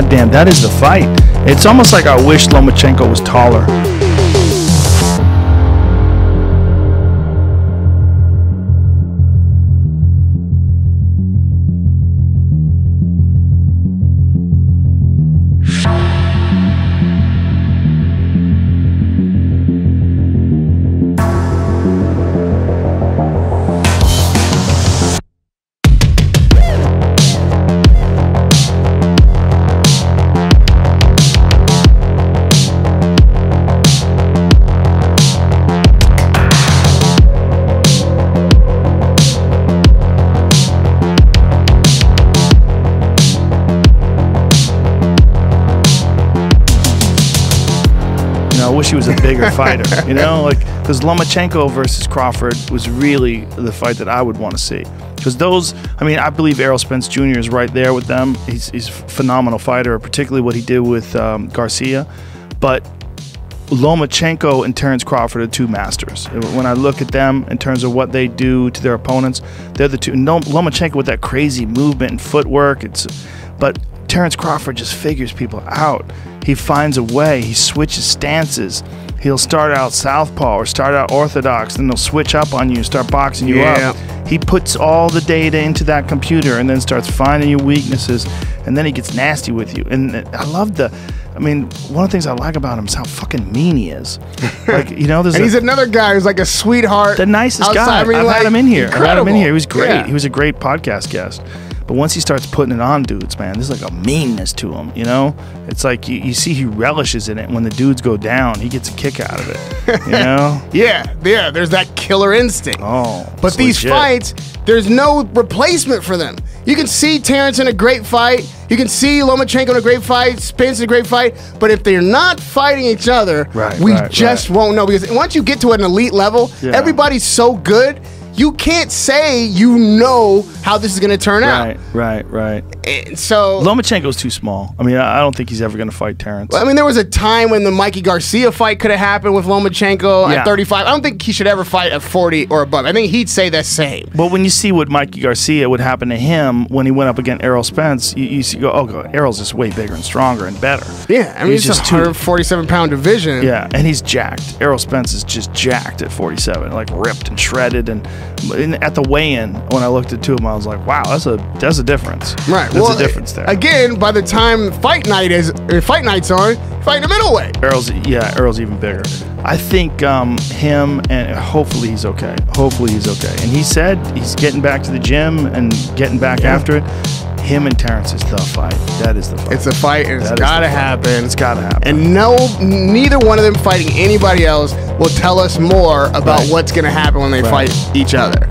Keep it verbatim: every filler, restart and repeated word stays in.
goddamn, that is the fight. It's almost like I wish Lomachenko was taller. I wish he was a bigger fighter, you know, like, because Lomachenko versus Crawford was really the fight that I would want to see. Because those, I mean, I believe Errol Spence Junior is right there with them. He's, he's a phenomenal fighter, particularly what he did with um, Garcia. But Lomachenko and Terence Crawford are two masters. When I look at them in terms of what they do to their opponents, they're the two. No, Lomachenko with that crazy movement and footwork, it's, but Terence Crawford just figures people out. He finds a way. He switches stances. He'll start out southpaw or start out orthodox, then they'll switch up on you and start boxing you yeah. up. He puts all the data into that computer and then starts finding your weaknesses, and then he gets nasty with you. And I love the, I mean, one of the things I like about him is how fucking mean he is. Like, you know, there's and a, he's another guy who's like a sweetheart. The nicest outside. guy. I mean, I've like, had him in here. Incredible. I've had him in here. He was great. Yeah. He was a great podcast guest. But once he starts putting it on dudes, man, there's like a meanness to him, you know? It's like you, you see he relishes in it. And when the dudes go down, he gets a kick out of it, you know? yeah, yeah, there's that killer instinct. Oh, But these legit. fights, there's no replacement for them. You can see Terence in a great fight. You can see Lomachenko in a great fight, Spence in a great fight. But if they're not fighting each other, right, we right, just right. won't know. Because once you get to an elite level, yeah. everybody's so good. You can't say you know how this is going to turn right, out. Right, right, right. And so Lomachenko's too small. I mean, I don't think he's ever going to fight Terence. I mean, there was a time when the Mikey Garcia fight could have happened with Lomachenko yeah. at thirty-five. I don't think he should ever fight at forty or above. I think he'd say the same. But when you see what Mikey Garcia would happen to him when he went up against Errol Spence, you, you see, go, oh, God, Errol's just way bigger and stronger and better. Yeah, I mean, he's it's just a one forty-seven pound division. Yeah, and he's jacked. Errol Spence is just jacked at forty-seven, like ripped and shredded. And In, at the weigh-in, when I looked at two of them, I was like, "Wow, that's a that's a difference." Right, that's well, a difference there. Again, by the time fight night is or fight night's on, fight in the middleweight. Errol's yeah, Errol's even bigger. I think um, him and hopefully he's okay. Hopefully he's okay. And he said he's getting back to the gym and getting back yeah. after it. Him and Terence is the fight. That is the fight. It's a fight, and it's gotta happen. It's gotta happen. And no, neither one of them fighting anybody else will tell us more about right. what's gonna happen when they right. fight each other.